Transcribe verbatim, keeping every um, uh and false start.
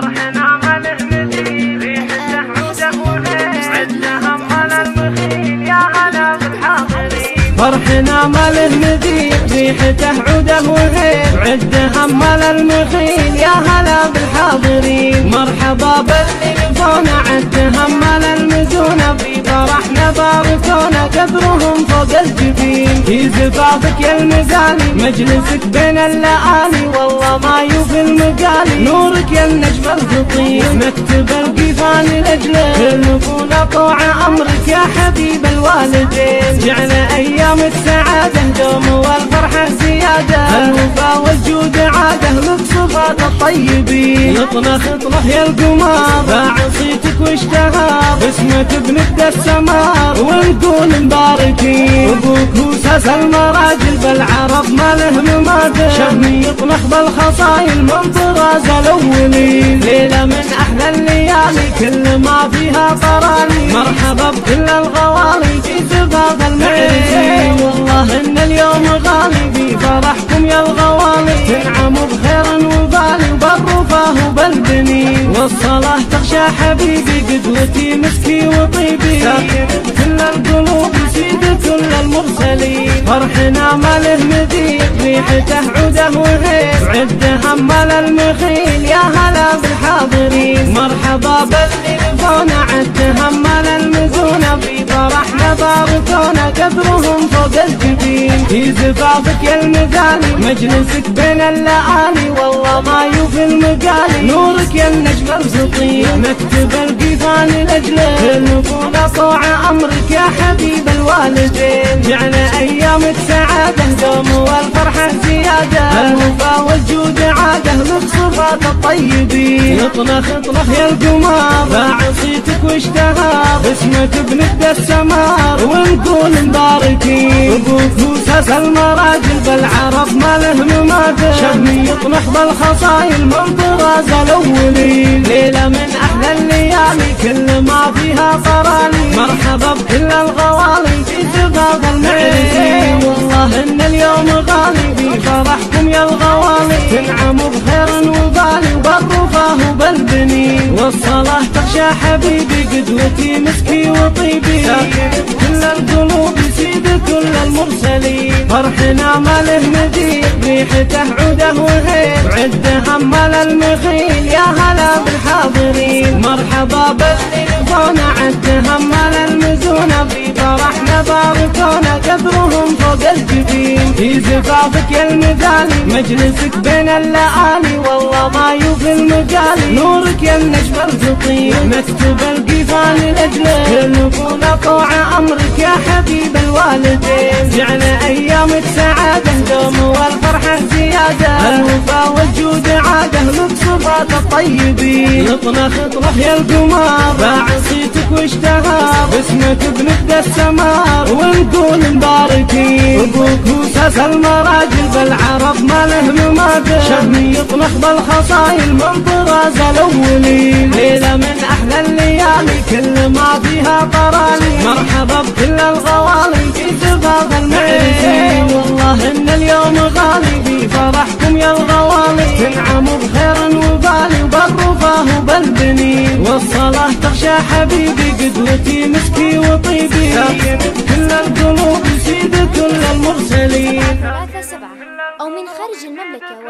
فرحنا ماله نزيد ريح التهميده وهيل سعدنا همال المخيل يا هلا بالحاضرين فرحنا ماله نزيد ريحته عوده وهيل عده همال المخيل يا هلا بالحاضرين مرحبا باللي نفونا عده همال المزونه في فرحنا باركونا قدرهم فوق الجبين في زفافك يا المزاني مجلسك بين اللآلي والله ما يوفي المقالي نورك يا النجم الفطير مكتب القيفان لأجلك كلكونا طوع أمرك يا حبيب الوالدين جعنا أيام السعادة دوم والفرحة زيادة الوفا والجود عادة للصفات الطيبين اطلخ اطلخ يا القمر باع صيتك واشتهار بسمة ابنك دا السماء ونقول مباركين ابوك هو ساس المراجل بالعرب ما له مماثل شهمي يطلخ بالخصايل من طراز الاولين ليله من احلى الليالي كل ما فيها طراني مرحبا بكل الغوالي في زفاف المعرسين والله ان اليوم غالي في فرحكم يا الغوالي تنعموا بخير وبالي وبالرفاه وبالبنين والصلاه تخشى حبيبي قدوتي مسكي وطيبي ساكنه كل القلوب وسيده كل المرسلين فرحنا ماله مديد ريحته عوده وهيل عده همال المخيل يا هلا بالحاضرين مرحبا باللي نفونا عده همال المزونه في فرحنا باركونا قدرهم فوق الجبين في زفافك يا المثالي مجلسك بين اللآلي والله ما يوفي المقالي نورك يا النجم الفطير مكتب القيفان لأجلك كلكونا طوع أمرك يا حبيب الوالدين جعنا أيام السعادة دوم والفرحة زيادة الوفا والجود عادة للصفات الطيبين اطلخ اطلخ يا القمر باع صيتك واشتهار بسمة ابنك دا السمار ونقول مباركين ابوك هو ساس المراجل بالعرب ما له مماثل شهمي يطلخ بالخصايل من طراز الاولين ليله من احلى الليالي كل ما فيها طرالي مرحبا بكل الغوالي في زفاف المعرسين والله ان اليوم غالي في فرحكم يا الغوالي تنعموا بخير وبالي وبالرفاه وبالبنين والصلاه تخشى حبيبي قدوتي مسكي وطيبي كل القلوب يسيد كل المرسلين فرحنا ماله مديد ريحته عوده وهيل عده همال المخيل يا هلا بالحاضرين مرحبا باللي نفونا عده همال المزونه في فرحنا باركونا قدرهم فوق الجبين في زفافك يا المثالي مجلسك بين اللآلي والله ما يوفي المقالي نورك يا النجم الفطير مكتب القيفان لأجلك كلكونا طوع أمرك يا حبيب الوالدين جعنا أيام السعادة دوم والفرحة زيادة الوفا والجود عادة للصفات الطيبين اطلخ اطلخ يا القمر باع صيتك واشتهار بسمة ابنك دا السمار ونقول مباركين ابوك هو ساس المراجل بالعرب ما له مماثل شهمي يطلخ بالخصايل من طراز الاولين ليله من احلى الليالي كل ما فيها طرالي مرحبا بكل الغوالي في زفاف المعرسين والله ان اليوم غالي في فرحكم يا الغوالي تنعموا بخير وبالي وبالرفاه وبالبنين والصلاه تخشى حبيبي قدوتي مسكي وطيبي كل القلوب يسيد كل المرسلين أو من خارج المملكة.